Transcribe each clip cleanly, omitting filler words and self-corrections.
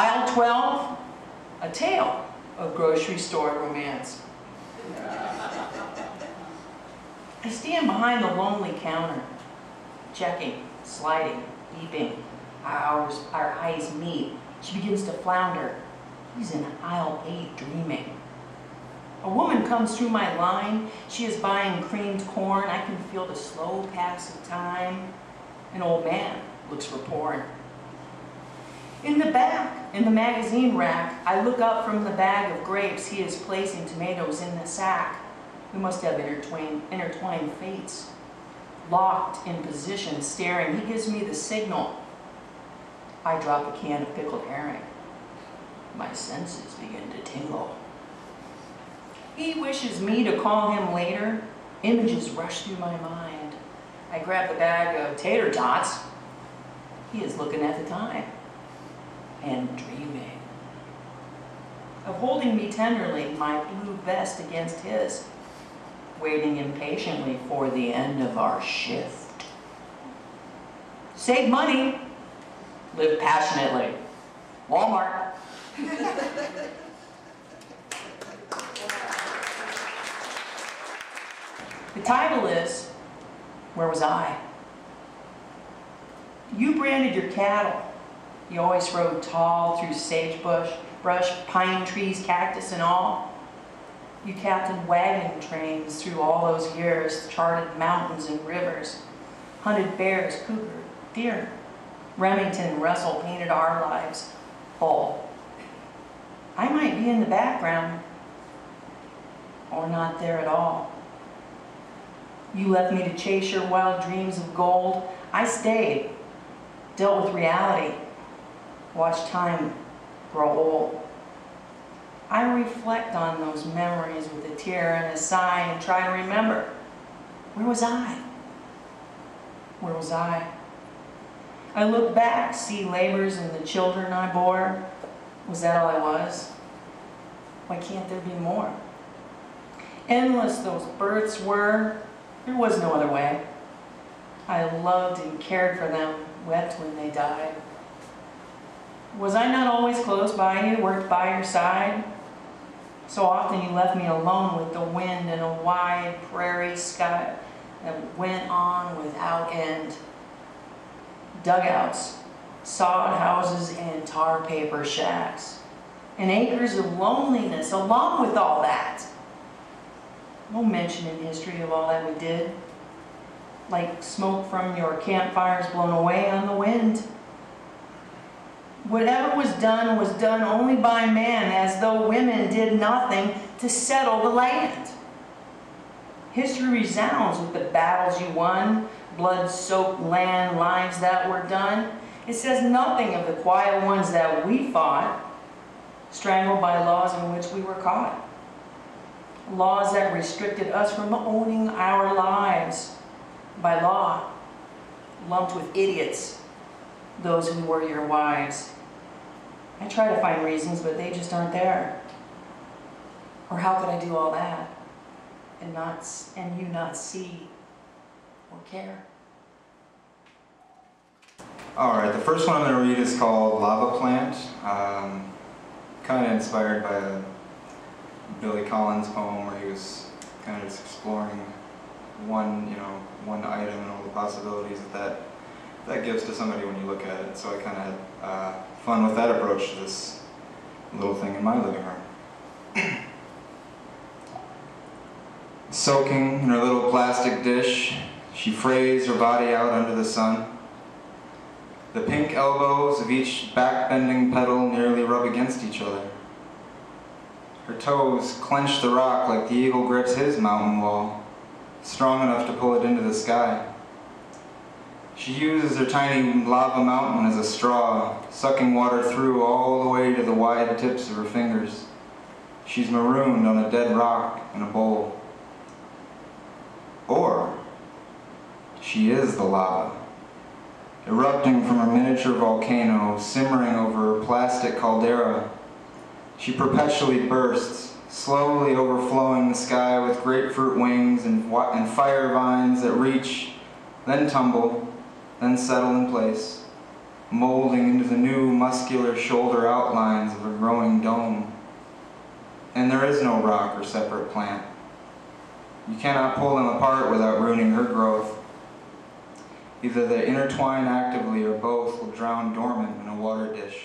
Aisle 12, a tale of grocery store romance. I stand behind the lonely counter, checking, sliding, beeping. Our eyes meet. She begins to flounder. He's in aisle 8 dreaming. A woman comes through my line. She is buying creamed corn. I can feel the slow pass of time. An old man looks for porn. In the back, in the magazine rack, I look up from the bag of grapes. He is placing tomatoes in the sack. We must have intertwined fates. Locked in position, staring, he gives me the signal. I drop a can of pickled herring. My senses begin to tingle. He wishes me to call him later. Images rush through my mind. I grab the bag of tater tots. He is looking at the time and dreaming of holding me tenderly, my blue vest against his, waiting impatiently for the end of our shift. Save money, live passionately. Walmart. The title is, Where Was I? You branded your cattle. You always rode tall through sagebrush, pine trees, cactus, and all. You captained wagon trains through all those years, charted mountains and rivers, hunted bears, cougar, deer. Remington and Russell painted our lives whole. I might be in the background or not there at all. You left me to chase your wild dreams of gold. I stayed, dealt with reality, watched time grow old. I reflect on those memories with a tear and a sigh and try to remember, where was I? Where was I? I look back, see labors and the children I bore. Was that all I was? Why can't there be more? Endless those births were. There was no other way. I loved and cared for them, wept when they died. Was I not always close by you, worked by your side? So often you left me alone with the wind and a wide prairie sky that went on without end. Dugouts, sod houses, and tar paper shacks, and acres of loneliness along with all that. No mention in history of all that we did, like smoke from your campfires blown away on the wind. Whatever was done only by man, as though women did nothing to settle the land. History resounds with the battles you won, blood-soaked land, lives that were done. It says nothing of the quiet ones that we fought, strangled by laws in which we were caught. Laws that restricted us from owning our lives by law, lumped with idiots, those who were your wives. I try to find reasons, but they just aren't there. Or how could I do all that and you not see or care? All right, the first one I'm going to read is called Lava Plant, kind of inspired by a Billy Collins poem where he was kind of just exploring one item and all the possibilities that gives to somebody when you look at it. So I kind of had fun with that approach to this little thing in my living room. Soaking in her little plastic dish, she frays her body out under the sun. The pink elbows of each back-bending petal nearly rub against each other. Her toes clench the rock like the eagle grips his mountain wall, strong enough to pull it into the sky. She uses her tiny lava mountain as a straw, sucking water through all the way to the wide tips of her fingers. She's marooned on a dead rock in a bowl. Or she is the lava, erupting from her miniature volcano, simmering over her plastic caldera. She perpetually bursts, slowly overflowing the sky with grapefruit wings and fire vines that reach, then tumble, then settle in place, molding into the new muscular shoulder outlines of a growing dome. And there is no rock or separate plant. You cannot pull them apart without ruining her growth. Either they intertwine actively or both will drown dormant in a water dish.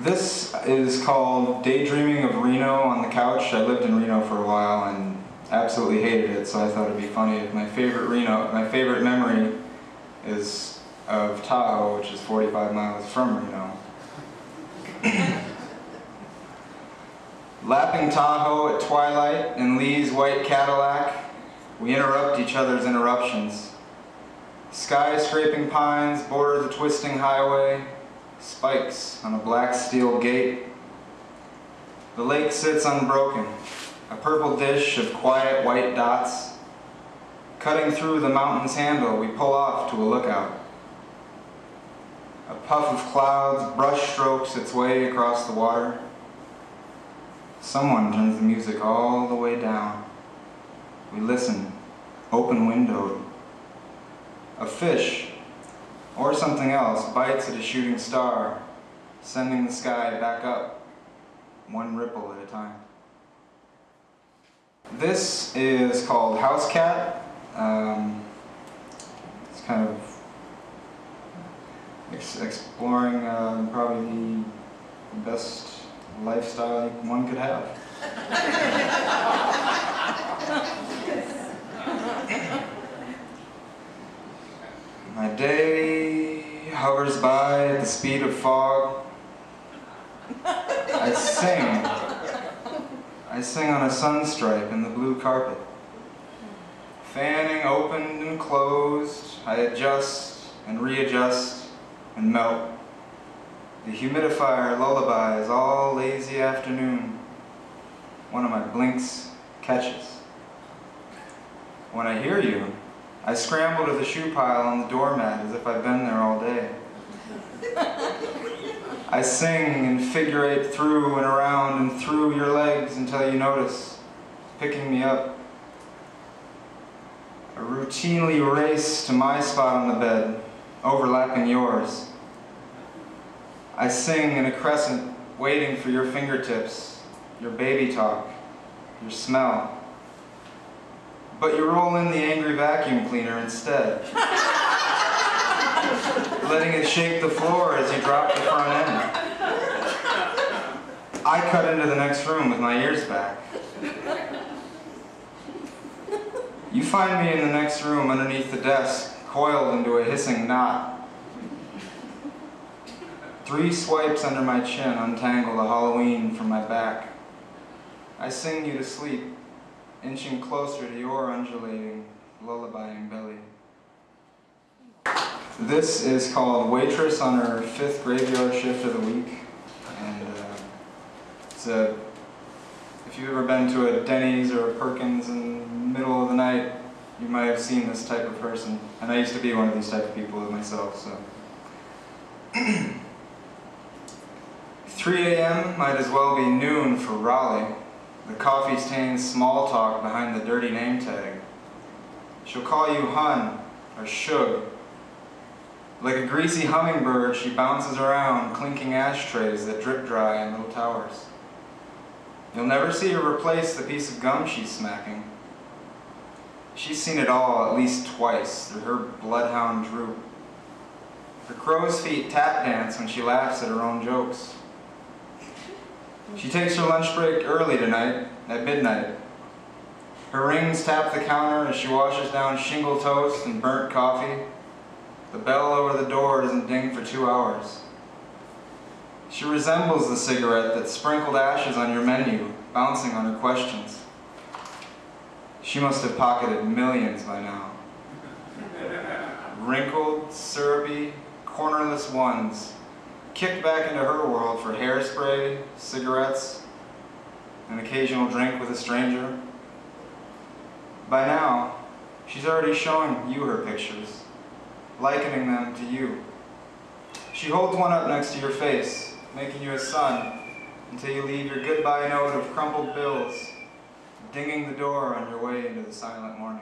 This is called Daydreaming of Reno on the Couch. I lived in Reno for a while and absolutely hated it, so I thought it'd be funny. My favorite memory is of Tahoe, which is 45 miles from Reno. Lapping Tahoe at twilight in Lee's white Cadillac, we interrupt each other's interruptions. Skyscraping pines border the twisting highway, spikes on a black steel gate. The lake sits unbroken, a purple dish of quiet white dots. Cutting through the mountain's handle, we pull off to a lookout. A puff of clouds brush strokes its way across the water. Someone turns the music all the way down. We listen, open-windowed. A fish, or something else, bites at a shooting star, sending the sky back up, one ripple at a time. This is called House Cat. It's kind of exploring probably the best lifestyle one could have. My day hovers by at the speed of fog. I sing on a sun stripe in the blue carpet. Fanning opened and closed, I adjust and readjust and melt. The humidifier lullabies all lazy afternoon. One of my blinks catches. When I hear you, I scramble to the shoe pile on the doormat as if I've been there all day. I sing and figure eight through and around and through your legs until you notice, picking me up. I routinely race to my spot on the bed, overlapping yours. I sing in a crescent, waiting for your fingertips, your baby talk, your smell. But you roll in the angry vacuum cleaner instead, letting it shake the floor as you drop the front end. I cut into the next room with my ears back. You find me in the next room underneath the desk, coiled into a hissing knot. Three swipes under my chin untangle the Halloween from my back. I sing you to sleep, inching closer to your undulating, lullabying belly. This is called Waitress on her 5th graveyard shift of the week. And if you've ever been to a Denny's or a Perkins in the middle of the night, you might have seen this type of person. And I used to be one of these type of people myself, so. 3 a.m. might as well be noon for Raleigh. The coffee-stained small talk behind the dirty name tag. She'll call you hun or shug. Like a greasy hummingbird, she bounces around, clinking ashtrays that drip dry in little towers. You'll never see her replace the piece of gum she's smacking. She's seen it all at least twice through her bloodhound droop. Her crow's feet tap dance when she laughs at her own jokes. She takes her lunch break early tonight, at midnight. Her rings tap the counter as she washes down shingle toast and burnt coffee. The bell over the door doesn't ding for 2 hours. She resembles the cigarette that sprinkled ashes on your menu, bouncing on her questions. She must have pocketed millions by now. Wrinkled, syrupy, cornerless ones, kicked back into her world for hairspray, cigarettes, an occasional drink with a stranger. By now, she's already showing you her pictures, likening them to you. She holds one up next to your face, making you a son, until you leave your goodbye note of crumpled bills, dinging the door on your way into the silent morning.